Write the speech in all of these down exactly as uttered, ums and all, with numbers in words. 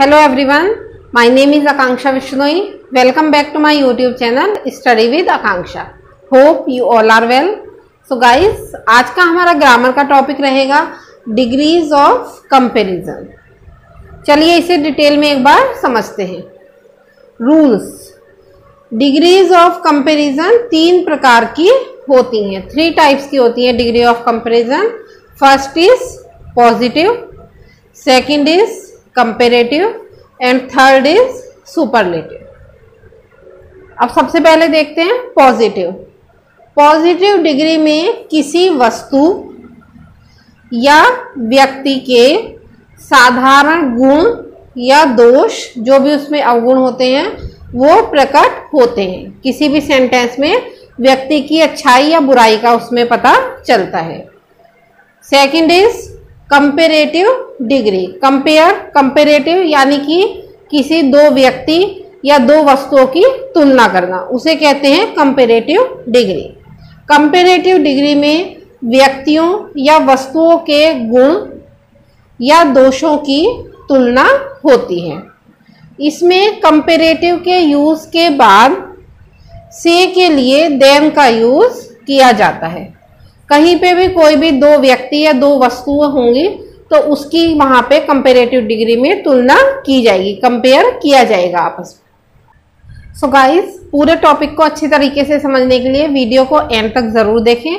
Hello everyone, my name is Akanksha Vishnoi. Welcome back to my YouTube channel study with Akanksha. Hope you all are well. So guys, आज का हमारा grammar का topic रहेगा degrees of comparison. चलिए इसे detail में एक बार समझते हैं। रूल्स। डिग्रीज ऑफ कंपैरिजन तीन प्रकार की होती हैं, थ्री टाइप्स की होती हैं degree of comparison. First is positive, second is comparative and third is superlative. अब सबसे पहले देखते हैं पॉजिटिव। पॉजिटिव डिग्री में किसी वस्तु या व्यक्ति के साधारण गुण या दोष, जो भी उसमें अवगुण होते हैं, वो प्रकट होते हैं। किसी भी सेंटेंस में व्यक्ति की अच्छाई या बुराई का उसमें पता चलता है। Second is comparative degree. Compare, comparative यानी कि किसी दो व्यक्ति या दो वस्तुओं की तुलना करना, उसे कहते हैं कंपेरेटिव डिग्री। कंपेरेटिव डिग्री में व्यक्तियों या वस्तुओं के गुण या दोषों की तुलना होती है। इसमें कंपेरेटिव के यूज़ के बाद से के लिए देन का यूज़ किया जाता है। कहीं पे भी कोई भी दो व्यक्ति या दो वस्तुएं होंगी तो उसकी वहाँ पे कंपेरेटिव डिग्री में तुलना की जाएगी, कंपेयर किया जाएगा आपस में। सो गाइस, पूरे टॉपिक को अच्छी तरीके से समझने के लिए वीडियो को एंड तक ज़रूर देखें।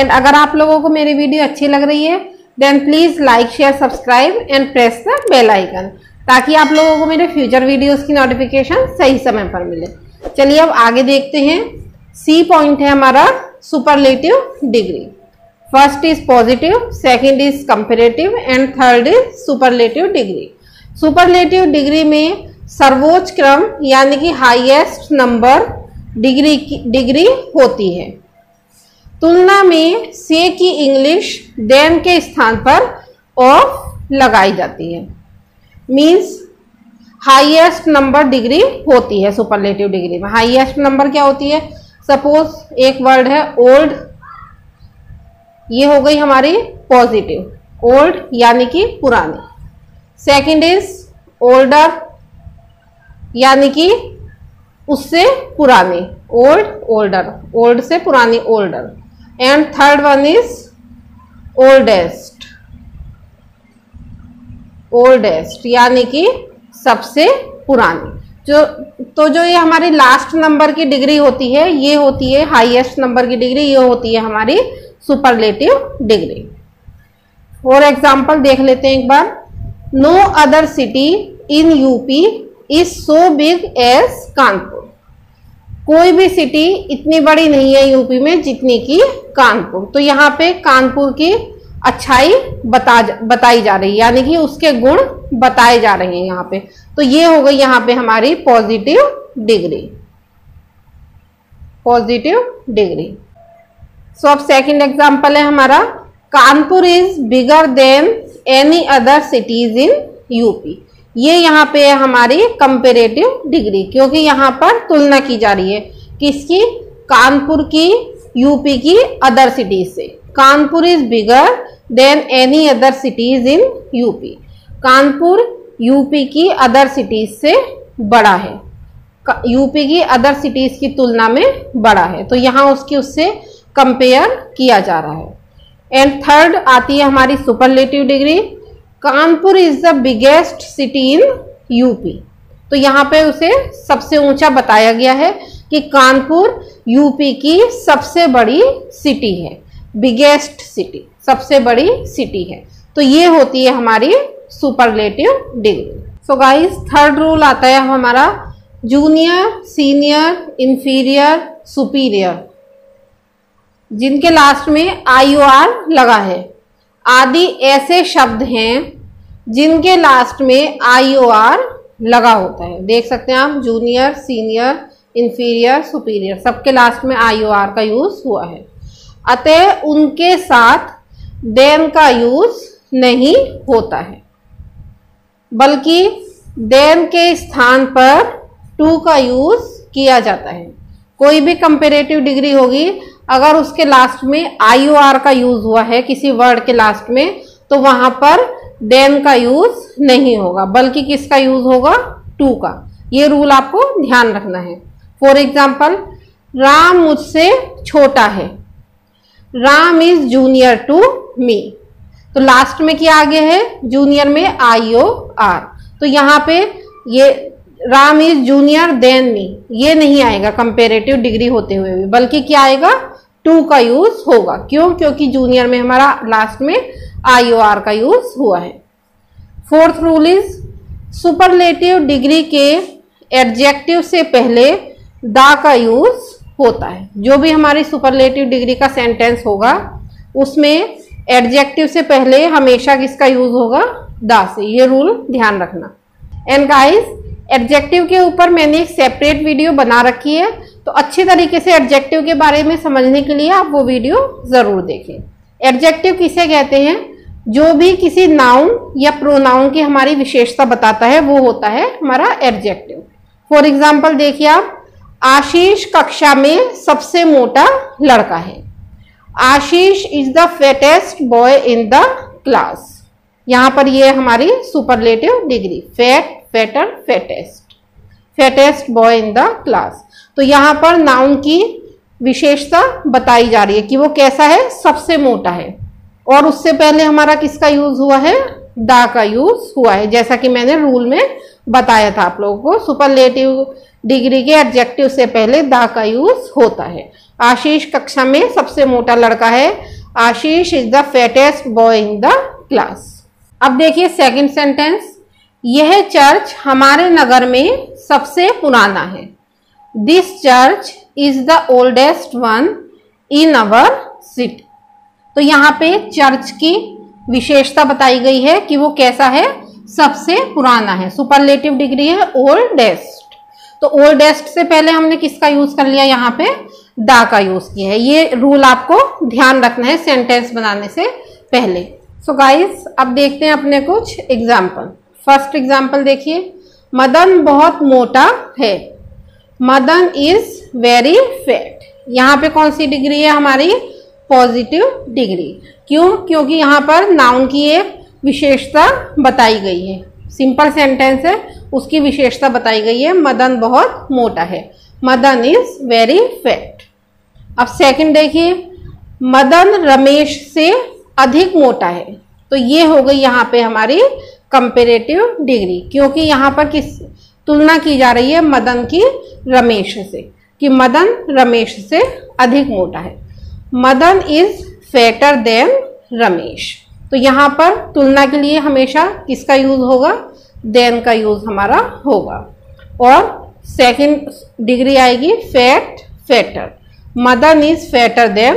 एंड अगर आप लोगों को मेरी वीडियो अच्छी लग रही है then please like, share, subscribe and press the bell icon, ताकि आप लोगों को मेरे फ्यूचर वीडियोज़ की नोटिफिकेशन सही समय पर मिले। चलिए अब आगे देखते हैं। सी पॉइंट है हमारा superlative degree. First is positive, second is comparative and third is superlative degree. Superlative degree में सर्वोच्च क्रम यानी कि हाईएस्ट नंबर डिग्री की डिग्री होती है। तुलना में से की इंग्लिश देन के स्थान पर ऑफ लगाई जाती है। मीन्स हाईएस्ट नंबर डिग्री होती है सुपरलेटिव डिग्री में। हाईएस्ट नंबर क्या होती है? सपोज एक वर्ड है ओल्ड, ये हो गई हमारी पॉजिटिव, ओल्ड यानी कि पुरानी। सेकंड इज ओल्डर यानी कि उससे पुरानी, ओल्ड ओल्डर, ओल्ड से पुरानी older. And third one is oldest, oldest यानी कि सबसे पुरानी। जो तो जो ये हमारी लास्ट नंबर की डिग्री होती है, ये होती है हाईएस्ट नंबर की डिग्री, ये होती है हमारी सुपरलेटिव डिग्री। फॉर एग्जांपल देख लेते हैं एक बार। No other city in UP is so big as Kanpur. कोई भी सिटी इतनी बड़ी नहीं है यूपी में जितनी की कानपुर। तो यहाँ पे कानपुर की अच्छाई बता बताई जा रही है, यानी कि उसके गुण बताए जा रहे हैं यहाँ पे। तो ये हो गई यहाँ पे हमारी positive degree, positive degree. So अब सेकंड एग्जांपल है हमारा Kanpur is bigger than any other cities in UP. ये यहाँ पे है हमारी कंपेरेटिव डिग्री, क्योंकि यहाँ पर तुलना की जा रही है किसकी? कानपुर की, यूपी की अदर सिटीज से। Kanpur is bigger than any other cities in UP. Kanpur UP की अदर सिटीज से बड़ा है, यूपी की अदर सिटीज की तुलना में बड़ा है। तो यहाँ उसकी उससे कंपेयर किया जा रहा है। एंड थर्ड आती है हमारी superlative degree. Kanpur is the biggest city in UP. तो यहाँ पे उसे सबसे ऊंचा बताया गया है कि कानपुर यूपी की सबसे बड़ी सिटी है, बिगेस्ट सिटी, सबसे बड़ी सिटी है। तो ये होती है हमारी superlative degree. So guys, third rule आता है हमारा जूनियर, सीनियर, इंफीरियर, सुपीरियर, जिनके लास्ट में आई ओ आर लगा है, आदि ऐसे शब्द हैं जिनके लास्ट में आई ओ आर लगा होता है। देख सकते हैं आप, जूनियर, सीनियर, इंफीरियर, सुपीरियर, सबके लास्ट में आई ओ आर का यूज हुआ है। अतः उनके साथ देन का यूज नहीं होता है, बल्कि देन के स्थान पर टू का यूज किया जाता है। कोई भी कंपेरेटिव डिग्री होगी, अगर उसके लास्ट में आई ओ आर का यूज हुआ है किसी वर्ड के लास्ट में, तो वहां पर देम का यूज नहीं होगा, बल्कि किसका यूज होगा, टू का। ये रूल आपको ध्यान रखना है। फॉर एग्जाम्पल, राम मुझसे छोटा है, Ram is junior to me. तो लास्ट में क्या आगे है, जूनियर में आई ओ आर। तो यहाँ पे ये Ram is junior than me ये नहीं आएगा कंपेरेटिव डिग्री होते हुए भी, बल्कि क्या आएगा, टू का यूज होगा। क्यों? क्योंकि जूनियर में हमारा लास्ट में आई ओ आर का यूज हुआ है। Fourth rule is superlative degree के एडजेक्टिव से पहले दा का यूज होता है। जो भी हमारी सुपरलेटिव डिग्री का सेंटेंस होगा उसमें एडजेक्टिव से पहले हमेशा किसका यूज होगा, दा से। ये रूल ध्यान रखना। एंड गाइस, एडजेक्टिव के ऊपर मैंने एक सेपरेट वीडियो बना रखी है, तो अच्छे तरीके से एडजेक्टिव के बारे में समझने के लिए आप वो वीडियो ज़रूर देखें। एडजेक्टिव किसे कहते हैं, जो भी किसी नाउन या प्रोनाउन की हमारी विशेषता बताता है वो होता है हमारा एडजेक्टिव। फॉर एग्जाम्पल देखिए आप, आशीष कक्षा में सबसे मोटा लड़का है, Ashish is the fattest boy in the class. यहाँ पर ये हमारी superlative degree, fat, fatter, fattest, fattest boy in the class. तो यहाँ पर नाउन की विशेषता बताई जा रही है कि वो कैसा है, सबसे मोटा है, और उससे पहले हमारा किसका यूज हुआ है, दा का यूज हुआ है। जैसा कि मैंने रूल में बताया था आप लोगों को, सुपरलेटिव डिग्री के एडजेक्टिव से पहले दा का यूज होता है। आशीष कक्षा में सबसे मोटा लड़का है, Ashish is the fattest boy in the class. अब देखिए सेकंड सेंटेंस, यह चर्च हमारे नगर में सबसे पुराना है, this church is the oldest one in our city. तो यहाँ पे चर्च की विशेषता बताई गई है कि वो कैसा है, सबसे पुराना है, सुपरलेटिव डिग्री है ओल्डेस्ट। तो ओल्डेस्ट से पहले हमने किसका यूज कर लिया, यहाँ पे दा का यूज किया है। ये रूल आपको ध्यान रखना है सेंटेंस बनाने से पहले। सो गाइस, अब देखते हैं अपने कुछ एग्जाम्पल। फर्स्ट एग्जाम्पल देखिए, मदन बहुत मोटा है, मदन इज वेरी फैट। यहाँ पे कौन सी डिग्री है हमारी, पॉजिटिव डिग्री। क्यों? क्योंकि यहाँ पर नाउन की एक विशेषता बताई गई है, सिंपल सेंटेंस है, उसकी विशेषता बताई गई है, मदन बहुत मोटा है, मदन इज वेरी फैट। अब सेकंड देखिए, मदन रमेश से अधिक मोटा है। तो ये हो गई यहाँ पे हमारी कंपेरेटिव डिग्री, क्योंकि यहाँ पर किस तुलना की जा रही है, मदन की रमेश से, कि मदन रमेश से अधिक मोटा है, Madan is fatter than Ramesh. तो यहाँ पर तुलना के लिए हमेशा किसका यूज होगा, देन का यूज हमारा होगा, और सेकंड डिग्री आएगी fat, fatter, Madan is fatter than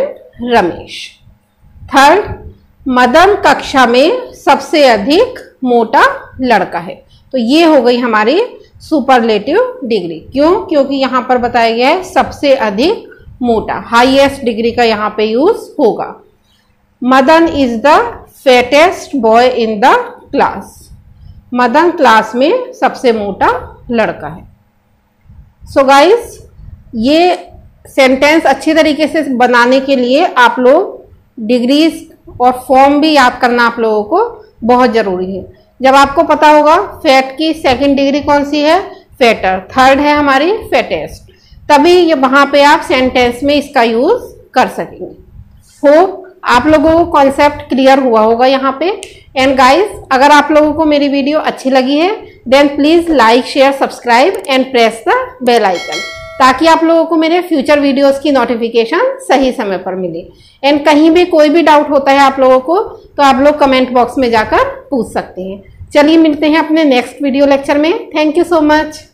Ramesh. Third, Madan कक्षा में सबसे अधिक मोटा लड़का है। तो ये हो गई हमारी सुपरलेटिव डिग्री। क्यों? क्योंकि यहाँ पर बताया गया है सबसे अधिक मोटा, हाईएस्ट डिग्री का यहाँ पे यूज होगा। Madan is the fattest boy in the class, Madan class में सबसे मोटा लड़का है। सो so गाइस, ये सेंटेंस अच्छी तरीके से बनाने के लिए आप लोग डिग्रीज और फॉर्म भी याद करना आप लोगों को बहुत ज़रूरी है। जब आपको पता होगा फैट की सेकंड डिग्री कौन सी है, फैटर, थर्ड है हमारी फैटेस्ट, तभी ये वहाँ पे आप सेंटेंस में इसका यूज़ कर सकेंगे। होप आप लोगों को कॉन्सेप्ट क्लियर हुआ होगा यहाँ पे। एंड गाइस, अगर आप लोगों को मेरी वीडियो अच्छी लगी है then please like, share, subscribe and press the bell icon, ताकि आप लोगों को मेरे फ्यूचर वीडियोस की नोटिफिकेशन सही समय पर मिले। एंड कहीं भी कोई भी डाउट होता है आप लोगों को तो आप लोग कमेंट बॉक्स में जाकर पूछ सकते हैं। चलिए मिलते हैं अपने नेक्स्ट वीडियो लेक्चर में। Thank you so much.